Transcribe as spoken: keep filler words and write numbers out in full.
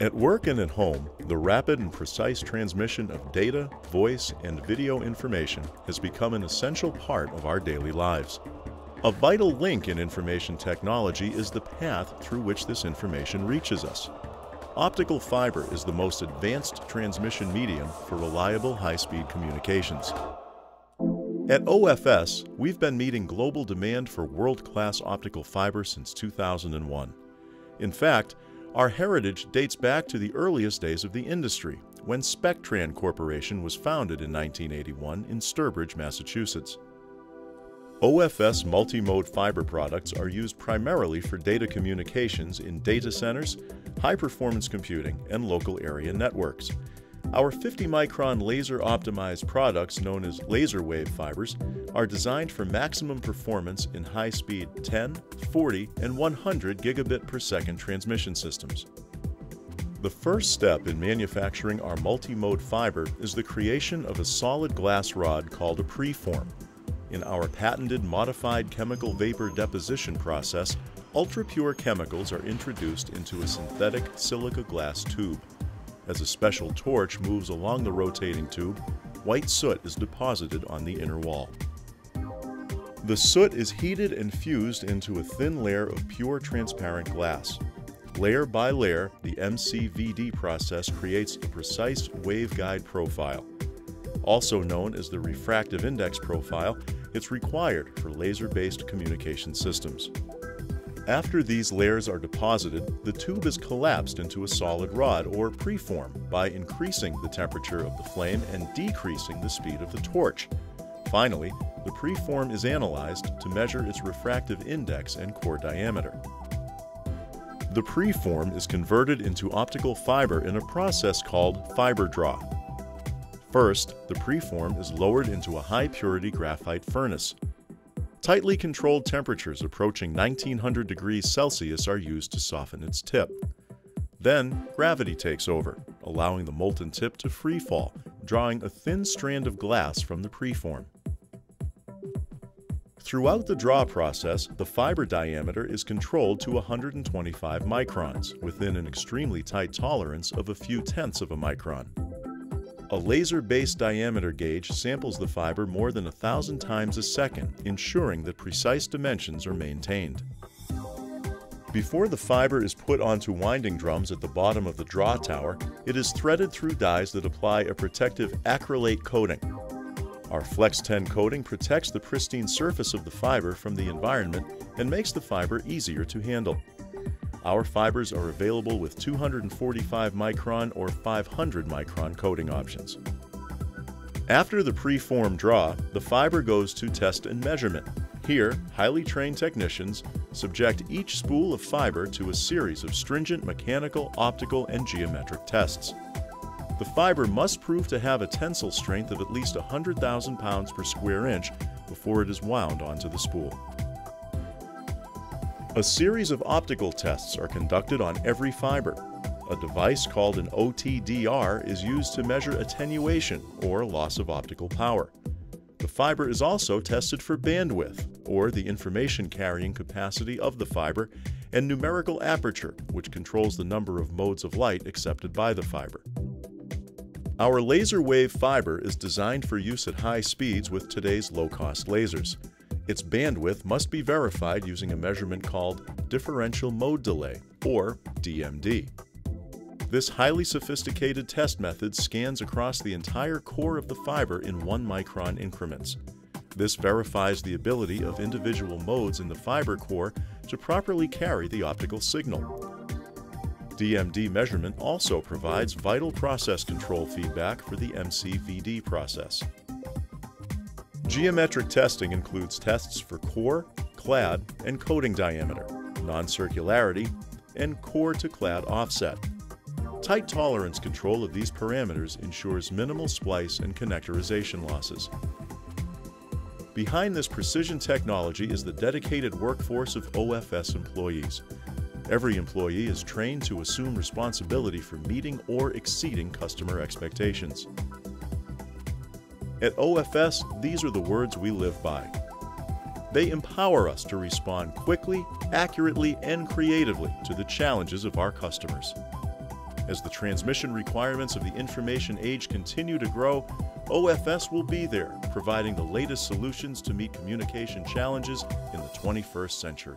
At work and at home, the rapid and precise transmission of data, voice, and video information has become an essential part of our daily lives. A vital link in information technology is the path through which this information reaches us. Optical fiber is the most advanced transmission medium for reliable high-speed communications. At O F S, we've been meeting global demand for world-class optical fiber since two thousand one. In fact, our heritage dates back to the earliest days of the industry, when Spectran Corporation was founded in nineteen eighty-one in Sturbridge, Massachusetts. O F S multi-mode fiber products are used primarily for data communications in data centers, high-performance computing, and local area networks. Our fifty micron laser-optimized products, known as LaserWave fibers, are designed for maximum performance in high-speed ten, forty, and one hundred gigabit per second transmission systems. The first step in manufacturing our multi-mode fiber is the creation of a solid glass rod called a preform. In our patented modified chemical vapor deposition process, ultra-pure chemicals are introduced into a synthetic silica glass tube. As a special torch moves along the rotating tube, white soot is deposited on the inner wall. The soot is heated and fused into a thin layer of pure transparent glass. Layer by layer, the M C V D process creates a precise waveguide profile. Also known as the refractive index profile, it's required for laser-based communication systems. After these layers are deposited, the tube is collapsed into a solid rod or preform by increasing the temperature of the flame and decreasing the speed of the torch. Finally, the preform is analyzed to measure its refractive index and core diameter. The preform is converted into optical fiber in a process called fiber draw. First, the preform is lowered into a high-purity graphite furnace. Tightly controlled temperatures approaching nineteen hundred degrees Celsius are used to soften its tip. Then, gravity takes over, allowing the molten tip to free fall, drawing a thin strand of glass from the preform. Throughout the draw process, the fiber diameter is controlled to one hundred twenty-five microns, within an extremely tight tolerance of a few tenths of a micron. A laser-based diameter gauge samples the fiber more than a thousand times a second, ensuring that precise dimensions are maintained. Before the fiber is put onto winding drums at the bottom of the draw tower, it is threaded through dyes that apply a protective acrylate coating. Our Flex ten coating protects the pristine surface of the fiber from the environment and makes the fiber easier to handle. Our fibers are available with two hundred forty-five micron or five hundred micron coating options. After the preform draw, the fiber goes to test and measurement. Here, highly trained technicians subject each spool of fiber to a series of stringent mechanical, optical, and geometric tests. The fiber must prove to have a tensile strength of at least one hundred thousand pounds per square inch before it is wound onto the spool. A series of optical tests are conducted on every fiber. A device called an O T D R is used to measure attenuation or loss of optical power. The fiber is also tested for bandwidth, or the information carrying capacity of the fiber, and numerical aperture, which controls the number of modes of light accepted by the fiber. Our laser wave fiber is designed for use at high speeds with today's low-cost lasers. Its bandwidth must be verified using a measurement called differential mode delay, or D M D. This highly sophisticated test method scans across the entire core of the fiber in one micron increments. This verifies the ability of individual modes in the fiber core to properly carry the optical signal. D M D measurement also provides vital process control feedback for the M C V D process. Geometric testing includes tests for core, clad, and coating diameter, non-circularity, and core to clad offset. Tight tolerance control of these parameters ensures minimal splice and connectorization losses. Behind this precision technology is the dedicated workforce of O F S employees. Every employee is trained to assume responsibility for meeting or exceeding customer expectations. At O F S, these are the words we live by. They empower us to respond quickly, accurately, and creatively to the challenges of our customers. As the transmission requirements of the information age continue to grow, O F S will be there, providing the latest solutions to meet communication challenges in the twenty-first century.